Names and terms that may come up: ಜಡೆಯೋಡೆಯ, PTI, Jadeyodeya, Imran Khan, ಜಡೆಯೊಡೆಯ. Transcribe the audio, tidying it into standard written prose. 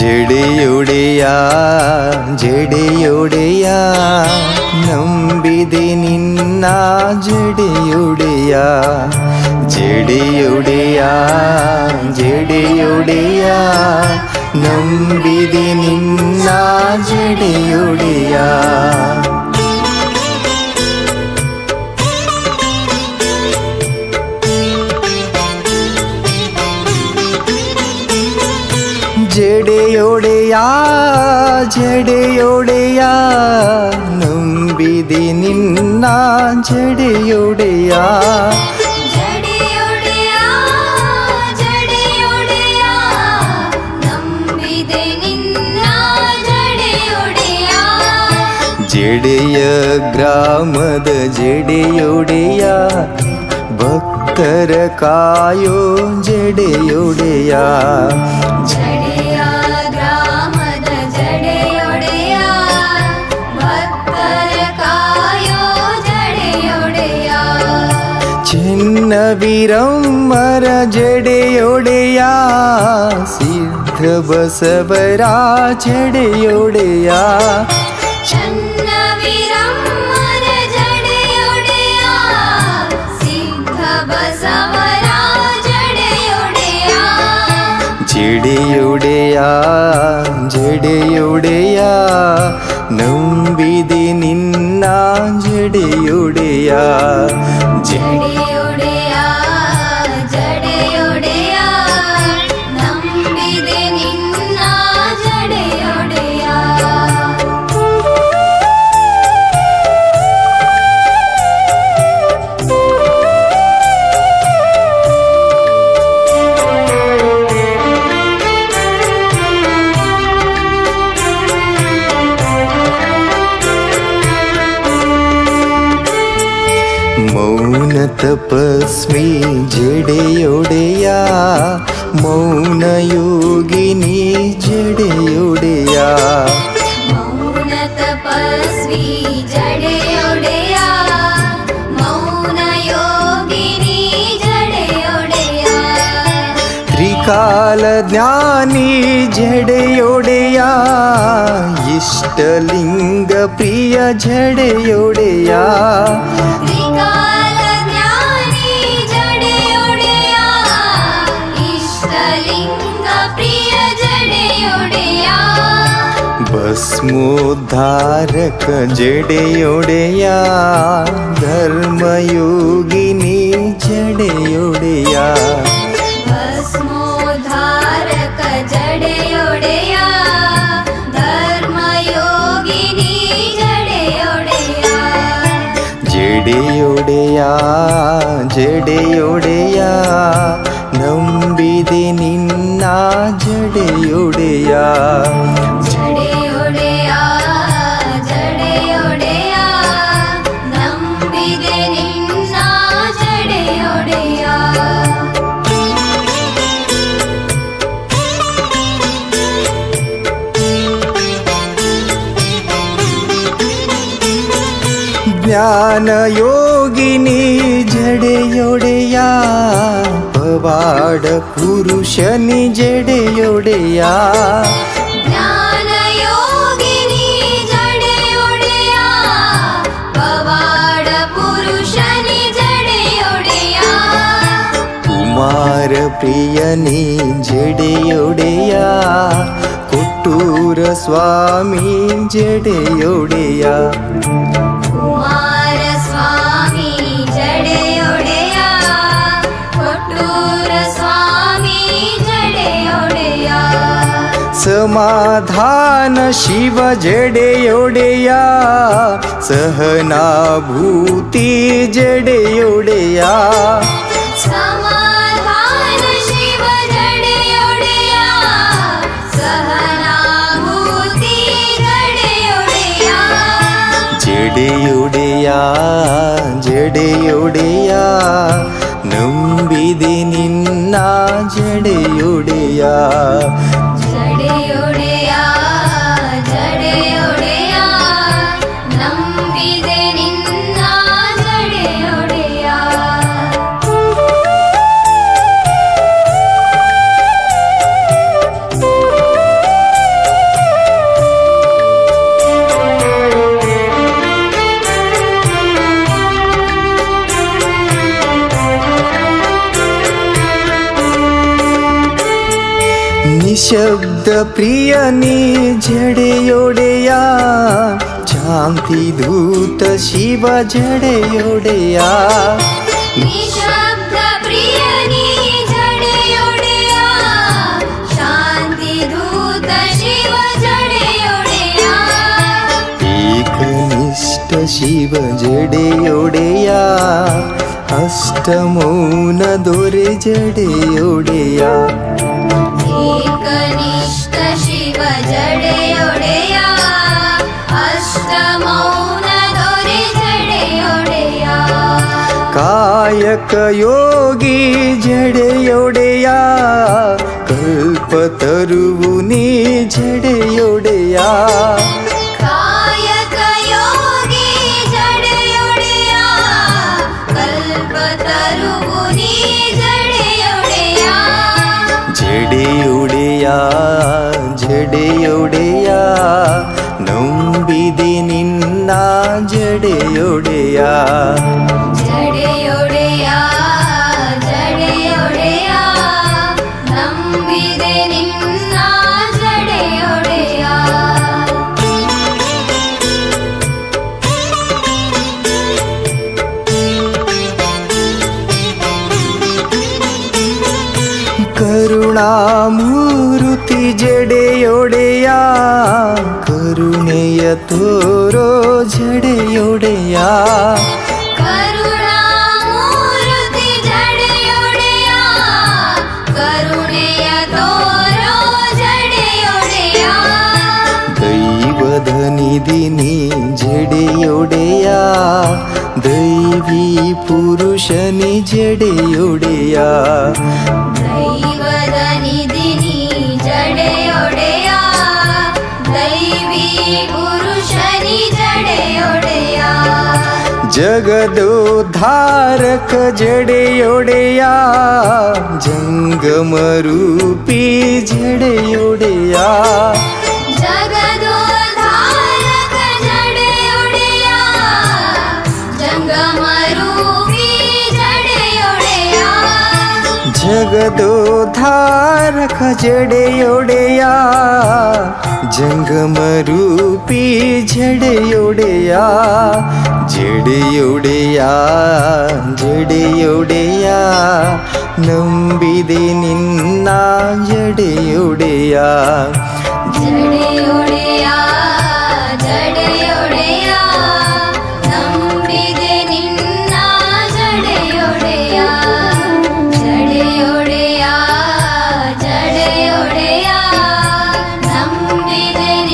ಜಡೆಯೊಡೆಯ ಜಡೆಯೊಡೆಯ ನಂಬಿದೆ ನಿನ್ನ ಜಡೆಯೊಡೆಯ ಜಡೆಯೊಡೆಯ ಜಡೆಯೊಡೆಯ ನಂಬಿದೆ ನಿನ್ನ ಜಡೆಯೊಡೆಯ ಜಡೆಯೊಡೆಯ ಜಡೆಯೊಡೆಯ ನಂಬಿದೆ ನಿನ್ನ ಜಡೆಯೊಡೆಯ ಜಡೆಯೊಡೆಯ ಜಡೆಯೊಡೆಯ ನಂಬಿದೆ ನಿನ್ನ ಜಡೆಯೊಡೆಯ ಜಡೆಯ ಗ್ರಾಮದ ಜಡೆಯೊಡೆಯ ಭಕ್ತರ ಕಾಯೋ ಜಡೆಯೊಡೆಯ वीरम्मर जडेयोडेय सिद्ध बसवरा जडेयोडेय जडेयोडेय जडेयोडेय ನಂಬಿದೆ ನಿನ್ನ ಜಡೆಯೋಡೆಯ मौन तपस्वी जडेयोडेय मौन योगिनी जडेयोडेय मौन तपस्वी जडेयोडेय मौन योगिनी जडेयोडेय त्रिकाल ज्ञानी जडेयोडेय इष्टलिंग प्रिय जडेयोडेय भस्मोद्धारक जडेयोडेय धर्मयोगिनी जडेयोडेय भस्मोद्धारक जडेयोडेय धर्मयोगिनी जडेयोडेय जडेयोडेय जडेयोडेय ನಂಬಿದೆ ನಿನ್ನ ಜಡೆಯೊಡೆಯ ज्ञान योगिनी जडेयोडेय पवाड़ पुरुषनी जडेयोडेय ज्ञान योगिनी जडेयोडेय पवाड़ पुरुषनी जडेयोडेय कुमार प्रियनी जडेयोडेय कुटूर स्वामी जडेयोडेय कुमार स्वामी जडेयोडेय कोटूर स्वामी जडेयोडेय समाधान शिव जडेयोडेय सहनाभूति जडेयोडेय ಜಡೆಯೋಡೆಯ ಜಡೆಯೋಡೆಯ ನಂಬಿದೆ ನಿನ್ನ ಜಡೆಯೋಡೆಯ ಜಡೆಯೋಡೆಯ ಜಡೆಯೋಡೆಯ ನಂಬಿದೆ ನಿನ್ನ ಜಡೆಯೋಡೆಯ शब्द प्रियनी जडेयोडेया शांति दूत शिव जडेयोडेया शिव जडेयोडेया अष्ट मौन दोरे जडेयोडेया एकनिष्ठ शिव जडेयोडेया अष्ट मौन दोरे जडेयोडेया कायक योगी जडेयोडेया कल्प तरुवुनी जडेयोडेया जडेयोडेया जडेयोडेया नंबिदे निन्न जडेयोडेया जडेयोडेया जडेयोडेया नंबिदे निन्न जडेयोडेया करुणामूर्ति जडेयोडेया करुणेय तोरो जडेयोडेया करुणामूर्ति जडेयोडेया करुणेय तोरो जडेयोडेया दैवधनिधिनी जडेयोडेया दैवी पुरुषनी जडेयोडेया जगदोद्धारक जडेयोडेया जंगम रूपी जडेयोडेया जगदोद्धारक जडेयोडेया जंगम रूपी जडेयोडेया जगदोद्धारक जडेयोडेया जंगम रूपी जडेयोडेया जडेयोडेया जडेयोडेया नंबिदे निन्न जडेयोडेया।